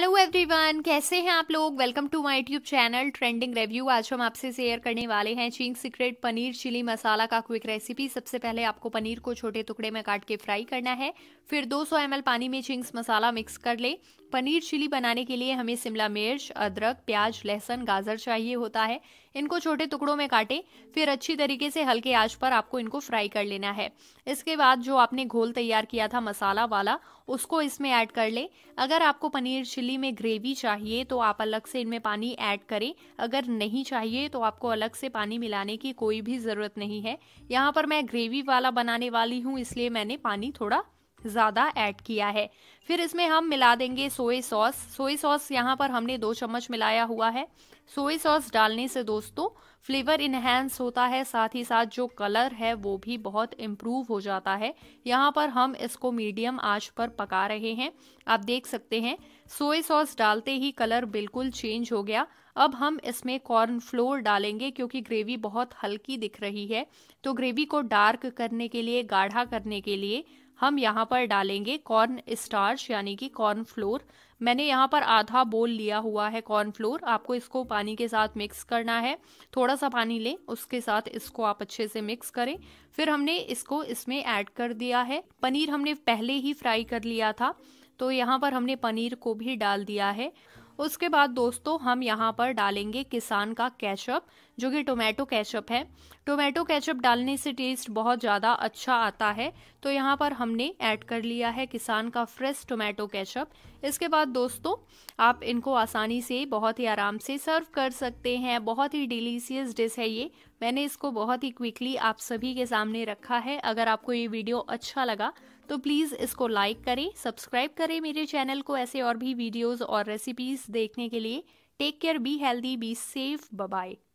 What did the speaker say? Hello everyone, कैसे हैं आप लोग। Welcome to my YouTube channel trending review. आज हम आपसे शेयर करने वाले हैं Ching's secret paneer chilli masala का क्विक रेसिपी। सबसे पहले आपको पनीर को छोटे टुकड़े में काट के फ्राई करना है, फिर 200 ml पानी में चिंग्स मसाला मिक्स कर लें। पनीर चिली बनाने के लिए हमें शिमला मिर्च, अदरक, प्याज, लहसुन, गाजर चाहिए होता है। इनको छोटे टुकड़ों में काटें, फिर अच्छी तरीके से हल्के आंच पर आपको इनको फ्राई कर लेना है। इसके बाद जो आपने घोल तैयार किया था मसाला वाला, उसको इसमें ऐड कर लें। अगर आपको पनीर चिली में ग्रेवी चाहिए तो आप अलग से इनमें पानी ऐड करें, अगर नहीं चाहिए तो आपको अलग से पानी मिलाने की कोई भी ज़रूरत नहीं है। यहाँ पर मैं ग्रेवी वाला बनाने वाली हूँ, इसलिए मैंने पानी थोड़ा ज़्यादा ऐड किया है। फिर इसमें हम मिला देंगे सोया सॉस। सोया सॉस यहाँ पर हमने 2 चम्मच मिलाया हुआ है। सोया सॉस डालने से दोस्तों फ्लेवर इन्हेंस होता है, साथ ही साथ जो कलर है वो भी बहुत इम्प्रूव हो जाता है। यहाँ पर हम इसको मीडियम आंच पर पका रहे हैं। आप देख सकते हैं सोया सॉस डालते ही कलर बिल्कुल चेंज हो गया। अब हम इसमें कॉर्नफ्लोर डालेंगे, क्योंकि ग्रेवी बहुत हल्की दिख रही है, तो ग्रेवी को डार्क करने के लिए, गाढ़ा करने के लिए हम यहाँ पर डालेंगे कॉर्न स्टार्च यानी कि कॉर्न फ्लोर। मैंने यहाँ पर आधा बोल लिया हुआ है कॉर्न फ्लोर। आपको इसको पानी के साथ मिक्स करना है, थोड़ा सा पानी लें, उसके साथ इसको आप अच्छे से मिक्स करें। फिर हमने इसको इसमें ऐड कर दिया है। पनीर हमने पहले ही फ्राई कर लिया था, तो यहाँ पर हमने पनीर को भी डाल दिया है। उसके बाद दोस्तों हम यहाँ पर डालेंगे किसान का केचप, जो कि टोमेटो केचप है। टोमेटो केचप डालने से टेस्ट बहुत ज़्यादा अच्छा आता है, तो यहाँ पर हमने ऐड कर लिया है किसान का फ्रेश टोमेटो केचप। इसके बाद दोस्तों आप इनको आसानी से, बहुत ही आराम से सर्व कर सकते हैं। बहुत ही डिलीशियस डिश है ये। मैंने इसको बहुत ही क्विकली आप सभी के सामने रखा है। अगर आपको ये वीडियो अच्छा लगा तो प्लीज़ इसको लाइक करें, सब्सक्राइब करें मेरे चैनल को ऐसे और भी वीडियोस और रेसिपीज़ देखने के लिए। Take care, be healthy, be safe, bye bye.